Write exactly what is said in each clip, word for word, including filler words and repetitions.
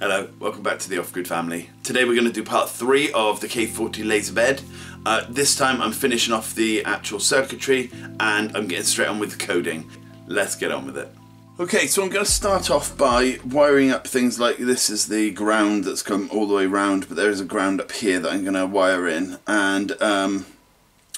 Hello, welcome back to the Off Grid Family. Today we're going to do part three of the K forty laser bed. Uh, this time I'm finishing off the actual circuitry and I'm getting straight on with the coding. Let's get on with it. Okay, so I'm going to start off by wiring up things like this is the ground that's come all the way round, but there is a ground up here that I'm going to wire in, and um,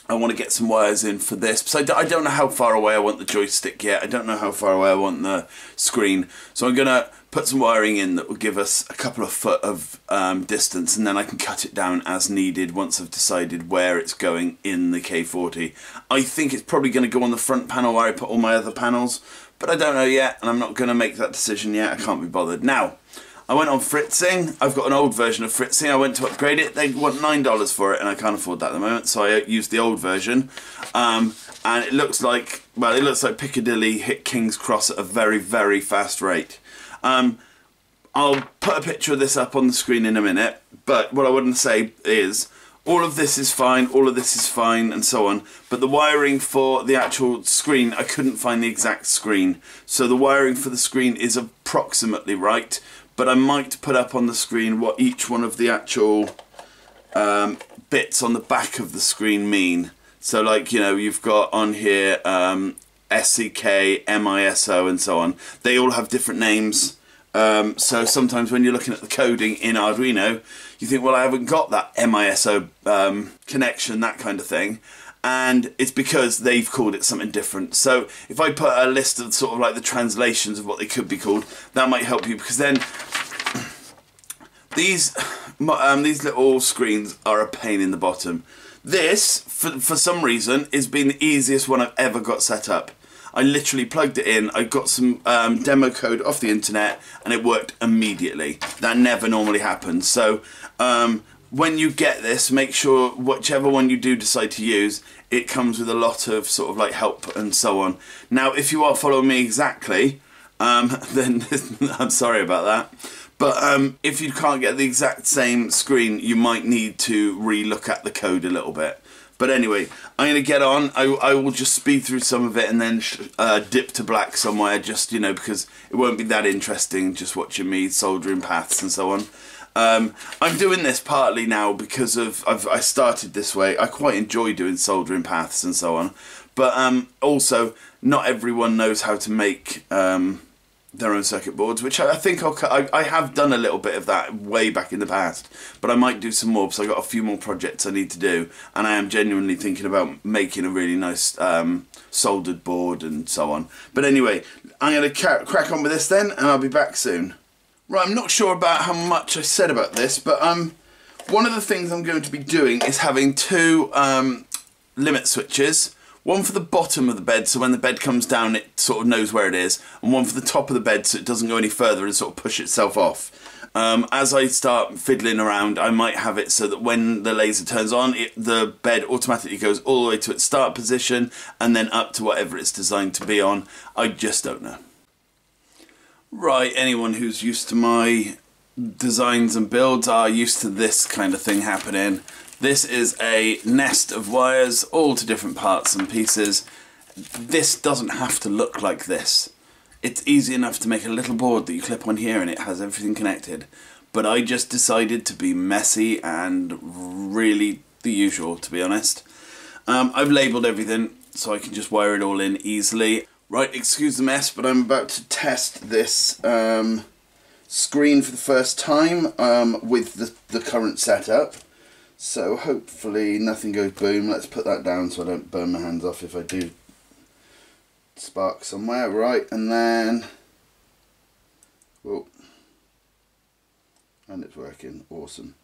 I want to get some wires in for this. So I don't know how far away I want the joystick yet. I don't know how far away I want the screen. So I'm going to put some wiring in that will give us a couple of foot of um, distance, and then I can cut it down as needed once I've decided where it's going in the K forty. I think it's probably going to go on the front panel where I put all my other panels, but I don't know yet, and I'm not going to make that decision yet. I can't be bothered. Now, I went on Fritzing. I've got an old version of Fritzing. I went to upgrade it. They want nine dollars for it, and I can't afford that at the moment, so I used the old version. Um, and it looks like, well, it looks like Piccadilly hit King's Cross at a very, very fast rate. Um, I'll put a picture of this up on the screen in a minute, but what I wouldn't say is, all of this is fine, all of this is fine, and so on. But the wiring for the actual screen, I couldn't find the exact screen. So the wiring for the screen is approximately right, but I might put up on the screen what each one of the actual um, bits on the back of the screen mean. So, like, you know, you've got on here um, S C K, MISO, and so on. They all have different names. Um, so sometimes when you're looking at the coding in Arduino, you think, well, I haven't got that MISO um, connection, that kind of thing. And it's because they've called it something different. So if I put a list of sort of like the translations of what they could be called, that might help you, because then these, um, these little screens are a pain in the bottom. This, for, for some reason, has been the easiest one I've ever got set up. I literally plugged it in, I got some um, demo code off the internet, and it worked immediately. That never normally happens. So um, when you get this, make sure whichever one you do decide to use, it comes with a lot of sort of like help and so on. Now, if you are following me exactly, um, then I'm sorry about that. But um, if you can't get the exact same screen, you might need to re-look at the code a little bit. But anyway, I'm going to get on. I, I will just speed through some of it and then sh uh, dip to black somewhere, just, you know, because it won't be that interesting just watching me soldering paths and so on. Um, I'm doing this partly now because of I've, I started this way. I quite enjoy doing soldering paths and so on. But um, also, not everyone knows how to make um, their own circuit boards, which I think I'll, I, I have done a little bit of that way back in the past, but I might do some more because I've got a few more projects I need to do, and I am genuinely thinking about making a really nice um, soldered board and so on. But anyway, I'm going to crack on with this then, and I'll be back soon. Right, I'm not sure about how much I said about this, but um, one of the things I'm going to be doing is having two um, limit switches. One for the bottom of the bed, so when the bed comes down it sort of knows where it is, and one for the top of the bed so it doesn't go any further and sort of push itself off. Um, as I start fiddling around, I might have it so that when the laser turns on, it, the bed automatically goes all the way to its start position and then up to whatever it's designed to be on. I just don't know. Right, anyone who's used to my designs and builds are used to this kind of thing happening. This is a nest of wires, all to different parts and pieces. This doesn't have to look like this. It's easy enough to make a little board that you clip on here and it has everything connected. But I just decided to be messy and really the usual, to be honest. Um, I've labelled everything so I can just wire it all in easily. Right, excuse the mess, but I'm about to test this um, screen for the first time um, with the, the current setup. So hopefully nothing goes boom. Let's put that down so I don't burn my hands off if I do spark somewhere. Right, and then, whoa, and it's working, awesome.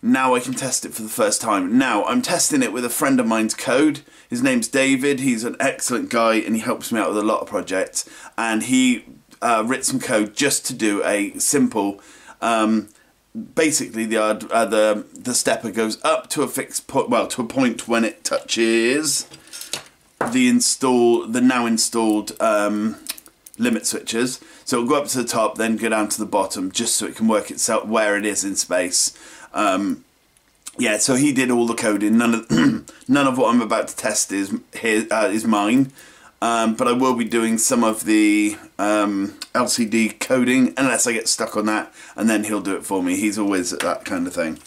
Now I can test it for the first time. Now I'm testing it with a friend of mine's code. His name's David, he's an excellent guy and he helps me out with a lot of projects. And he uh, wrote some code just to do a simple, um, basically the, uh, the the stepper goes up to a fixed point, well, to a point when it touches the install the now installed um, limit switches. So it'll go up to the top, then go down to the bottom, just so it can work itself where it is in space. Um, yeah, so he did all the coding. None of none of what I'm about to test is his, uh, is mine. Um, but I will be doing some of the um, L C D coding, unless I get stuck on that, and then he'll do it for me. He's always at that kind of thing.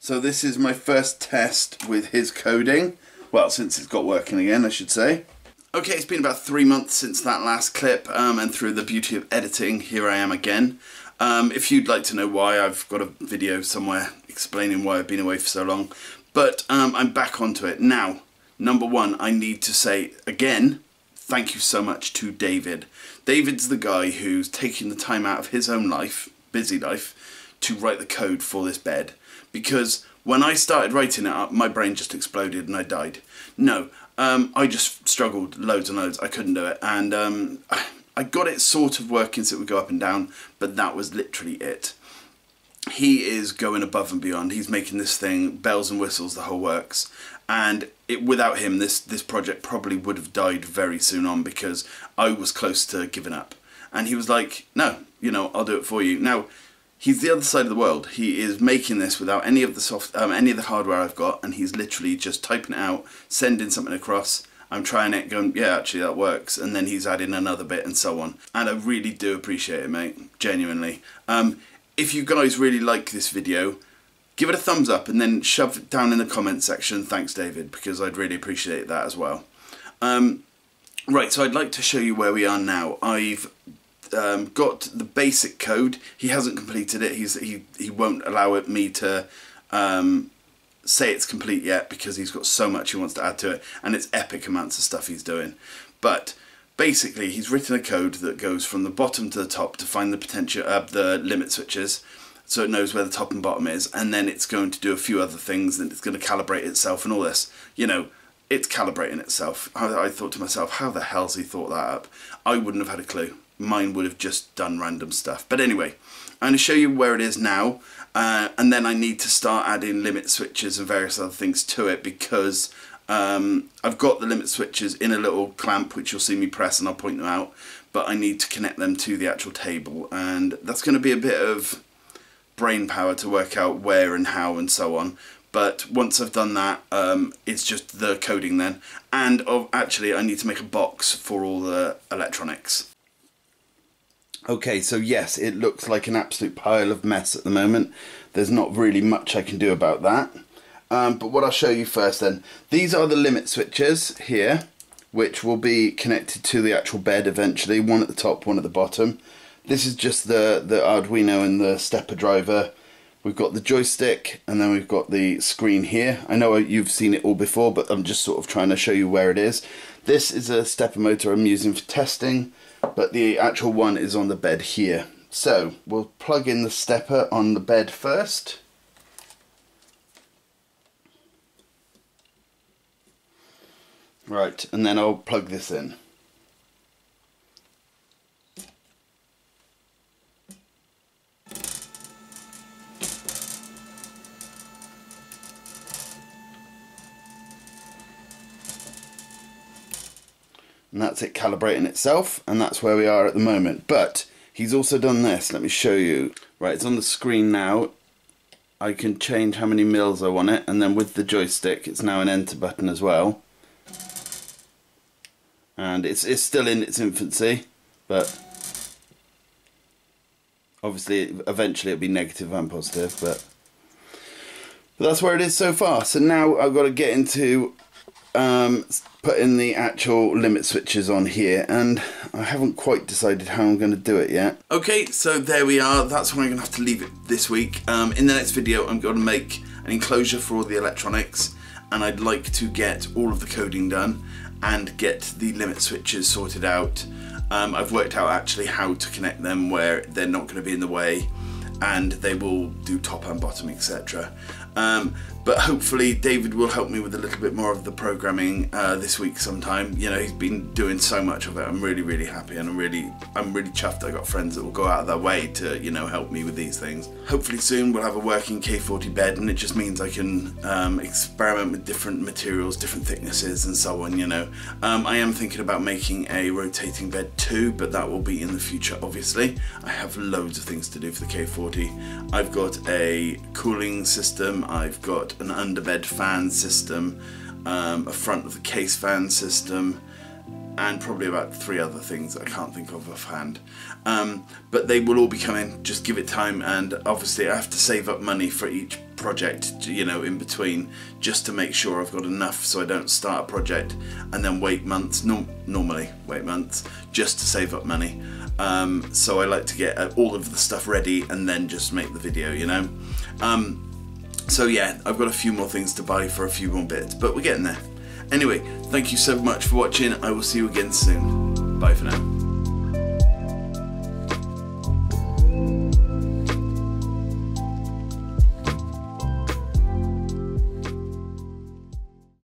So this is my first test with his coding. Well, since it's got working again, I should say. Okay, it's been about three months since that last clip, um, and through the beauty of editing, here I am again. Um, if you'd like to know why, I've got a video somewhere explaining why I've been away for so long. But um, I'm back onto it now. Number one, I need to say again, thank you so much to David. David's the guy who's taking the time out of his own life, busy life, to write the code for this bed. Because when I started writing it up, my brain just exploded and I died. No, um, I just struggled loads and loads. I couldn't do it. And um, I got it sort of working so it would go up and down, but that was literally it. He is going above and beyond. He's making this thing bells and whistles, the whole works. And it, without him, this, this project probably would have died very soon on, because I was close to giving up. And he was like, no, you know, I'll do it for you. Now, he's the other side of the world. He is making this without any of the soft, um, any of the hardware I've got, and he's literally just typing it out, sending something across. I'm trying it, going, yeah, actually that works. And then he's adding another bit and so on. And I really do appreciate it, mate, genuinely. Um, if you guys really like this video, give it a thumbs up and then shove it down in the comment section, thanks David, because I'd really appreciate that as well. Um, right, so I'd like to show you where we are now. I've um, got the basic code. He hasn't completed it. He's, he, he won't allow it, me to um, say it's complete yet, because he's got so much he wants to add to it, and it's epic amounts of stuff he's doing. But basically, he's written a code that goes from the bottom to the top to find the potential, uh, the limit switches, so it knows where the top and bottom is, and then it's going to do a few other things, and it's going to calibrate itself and all this. You know, it's calibrating itself. I, I thought to myself, how the hell's he thought that up? I wouldn't have had a clue. Mine would have just done random stuff. But anyway, I'm going to show you where it is now, uh, and then I need to start adding limit switches and various other things to it, because um, I've got the limit switches in a little clamp, which you'll see me press, and I'll point them out, but I need to connect them to the actual table, and that's going to be a bit of brain power to work out where and how and so on. But once I've done that, um, it's just the coding then. And of, actually, I need to make a box for all the electronics. Okay, so yes, it looks like an absolute pile of mess at the moment. There's not really much I can do about that. Um, but what I'll show you first then, these are the limit switches here, which will be connected to the actual bed eventually, one at the top, one at the bottom. This is just the, the Arduino and the stepper driver. We've got the joystick, and then we've got the screen here. I know you've seen it all before, but I'm just sort of trying to show you where it is. This is a stepper motor I'm using for testing, but the actual one is on the bed here. So we'll plug in the stepper on the bed first. Right, and then I'll plug this in. And that's it calibrating itself, and that's where we are at the moment. But he's also done this, let me show you. Right, it's on the screen now. I can change how many mils I want it, and then with the joystick it's now an enter button as well. And it's, it's still in its infancy, but obviously eventually it'll be negative and positive, but, but that's where it is so far. So now I've got to get into Um, put in the actual limit switches on here, and I haven't quite decided how I'm going to do it yet. Okay, so there we are. That's when I'm going to have to leave it this week. Um, in the next video I'm going to make an enclosure for all the electronics, and I'd like to get all of the coding done and get the limit switches sorted out. Um, I've worked out actually how to connect them where they're not going to be in the way, and they will do top and bottom, et cetera. Um, but hopefully David will help me with a little bit more of the programming uh, this week sometime. You know, he's been doing so much of it. I'm really, really happy, and I'm really, I'm really chuffed I got friends that will go out of their way to, you know, help me with these things. Hopefully soon we'll have a working K forty bed, and it just means I can um, experiment with different materials, different thicknesses and so on, you know. Um, I am thinking about making a rotating bed too, but that will be in the future, obviously. I have loads of things to do for the K forty. I've got a cooling system, I've got an underbed fan system, um, a front of the case fan system, and probably about three other things that I can't think of offhand. Um, but they will all be coming, just give it time, and obviously I have to save up money for each project, you know, in between, just to make sure I've got enough so I don't start a project and then wait months, no, normally wait months, just to save up money. Um, so I like to get all of the stuff ready and then just make the video, you know. Um, so yeah, I've got a few more things to buy for a few more bits, but we're getting there. Anyway, thank you so much for watching. I will see you again soon. Bye for now.